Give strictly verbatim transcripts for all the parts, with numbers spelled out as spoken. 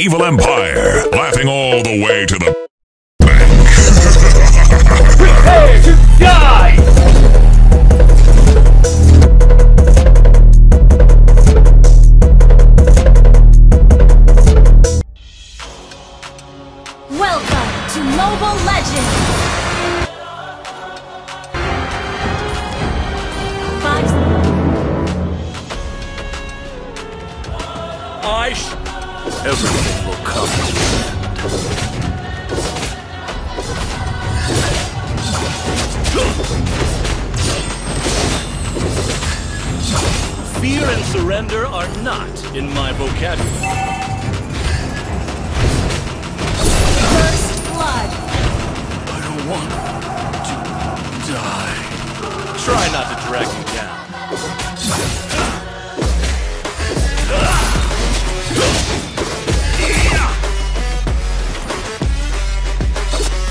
evil empire, laughing all the way to the bank. Prepare to die! Welcome to Mobile Legends! Five... I sh... Everything will come to an end. Fear and surrender are not in my vocabulary. First blood. I don't want to die. Try not to drag you down.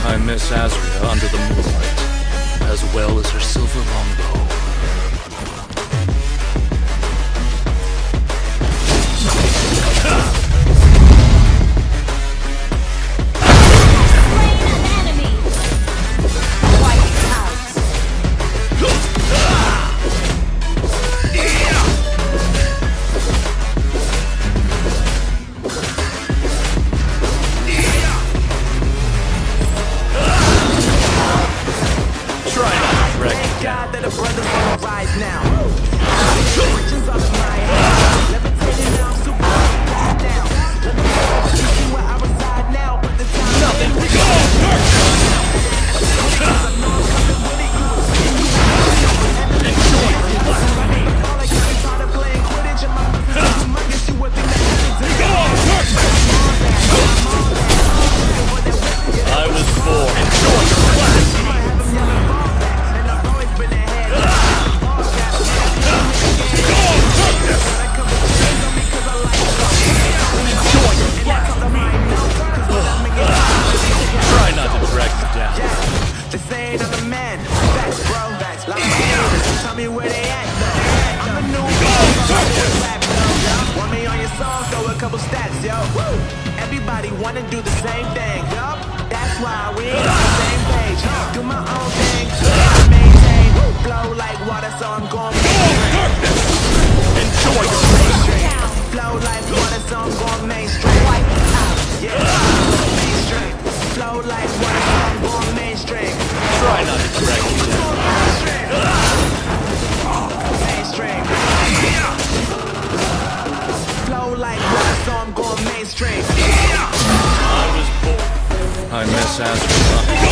I miss Azria under the moonlight, as well as her silver longbow. Slain an enemy! Wipe out! Thank God that a brother's gonna rise now. Switches up my head. Levitating now, super down. Let me see where I reside now, but the time nothing. Go, Kirk! Enjoy your life. All I got is tired of playing Quidditch and my position. I guess you would think that everything. Go, Kirk! I was born. Enjoy your life. Try not to drag me down. Yeah, this ain't on the man. Facts, bro. Facts, like yeah. Tell me where they at, though. I'm a new girl. Want me on your song? Throw a couple stats, yo. Woo. Everybody wanna do the same thing, yo. That's why we ain't on the same page. Do my own thing. I maintain. Flow like water, so I'm going enjoy your mainstream. Flow like water, so I'm going mainstream. Yeah. Flow like water, so I'm going mainstream. Try not to drag me down. Mainstream. Flow like water, so I'm going mainstream. I was born. I miss Azria.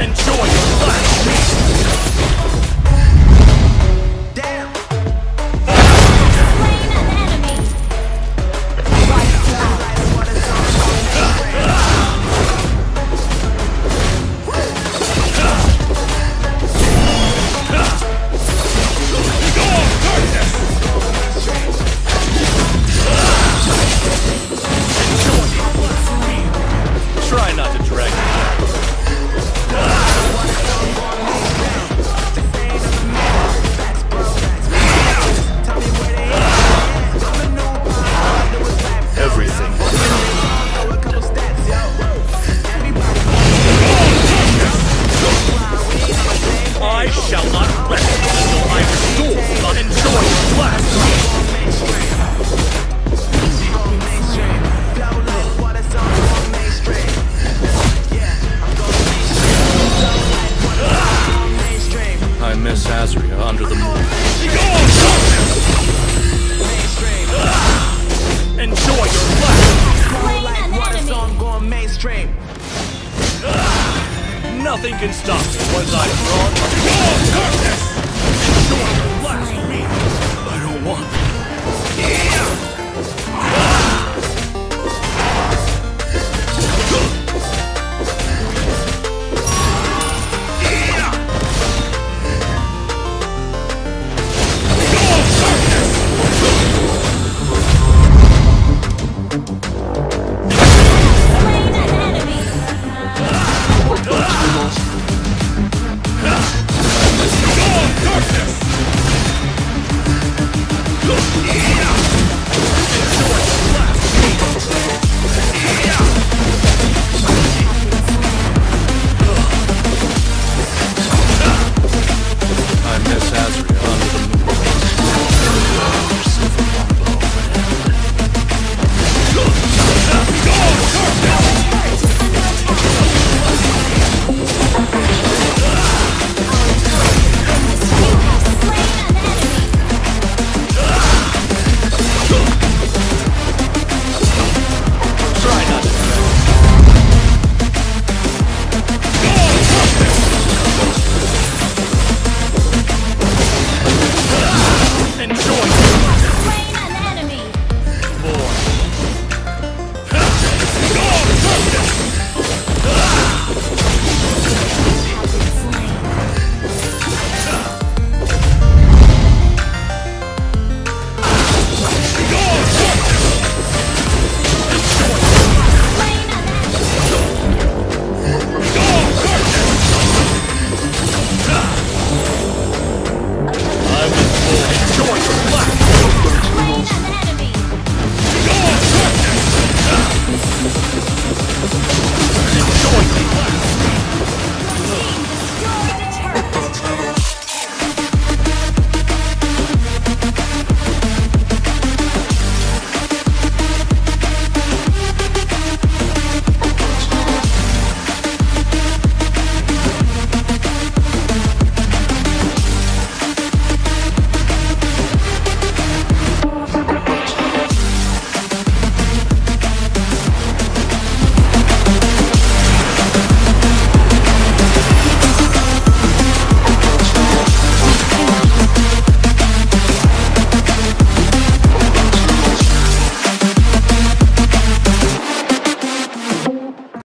Enjoy your life. Damn. Nothing can stop me once I've drawn.